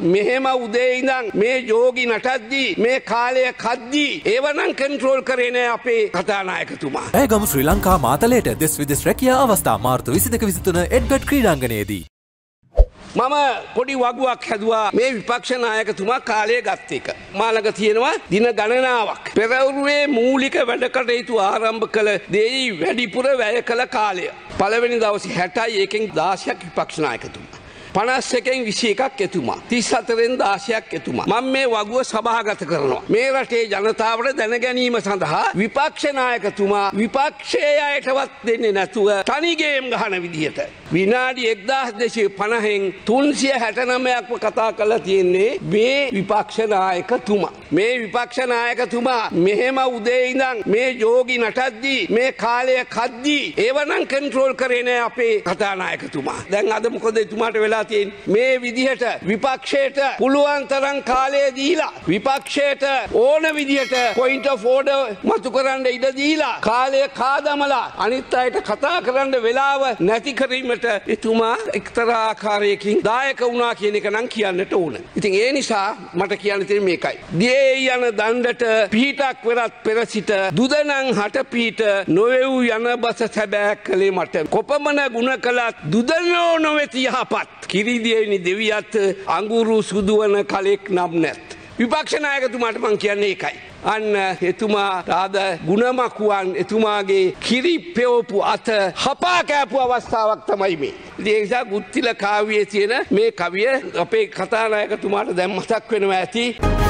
මෙහෙම උදේ ඉඳන් මේ යෝගි නටද්දී මේ කාලය කද්දී ඒවනම් කන්ට්‍රෝල් කරේ නෑ අපේ කතානායකතුමා. ඇයගමු ශ්‍රී ලංකා මාතලයට දෙස් විදෙස් රැකියා අවස්ථා මාර්තු 22-23 එඩ්වඩ් ක්‍රීඩාංගණයේදී මම පොඩි වගුවක් හැදුවා මේ විපක්ෂ නායකතුමා කාලය ගත් එක. මාළඟ තියෙනවා දින ගණනාවක්. පෙරවරුවේ මූලික වැඩකටයුතු ආරම්භ කළ දෙයි වැඩිපුර වැය කළ කාලය. පළවෙනි දවසේ 60යි එකෙන් 16ක් විපක්ෂ නායකතුමා. 51කින් 21ක් එතුමා 34න් 16ක් එතුමා මම මේ වගුව සභාගත කරනවා මේ රටේ ජනතාවට දැන ගැනීම සඳහා විපක්ෂ නායකතුමා විපක්ෂයේ අයටවත් දෙන්නේ නැතුව තනි ගේම් ගහන විදිහට විනාඩි 1250න් 369ක්ව කතා කරලා තියෙන්නේ මේ විපක්ෂ නායකතුමා. මේ විපක්ෂ නායකතුමා මෙහෙම උදේ ඉඳන් මේ යෝගි නටද්දී මේ කාලය කද්දී ඒවනම් කන්ට්‍රෝල් කරේ නෑ අපේ කතානායකතුමා. දැන් අද මොකද එතුමාට වෙලා මේ විදිහට විපක්ෂයට පුළුවන් තරම් කාලය දීලා විපක්ෂයට ඕන විදිහට point of order මතු කරන්න ඉඩ දීලා කාලය කාදමලා අනිත් අයට කතා කරන්න වෙලාව නැති කිරීමට එතුමා එක්තරා ආකාරයකින් දායක වුණා කියන එක නම් කියන්නට ඕන. ඉතින් ඒ නිසා මට කියන්න තියෙන්නේ මේකයි. දියේ යන දණ්ඩට පිටක් වෙරත් පෙර සිට දුදනන් හට පිට නොවේව් යන බස සැබෑක් කලේ මට කොපමණ ගුණ කළත් දුදනෝ නොවේති යහපත් කිරිදියනි දෙවියත් අඟුරු සුදුවන කලෙක් නම් නැත්. විපක්ෂ නායකතුමාට මං කියන්නේ ඒකයි. අන්න එතුමා රාද ගුණමකුවන් එතුමාගේ කිරි පෙවපු අත හපා කෑපු අවස්ථාවක් තමයි මේ. ඒ නිසා ගුත්තිල කාව්‍යයේ තියෙන මේ කවිය අපේ කතානායකතුමාට දැන් මතක් වෙනවා ඇති.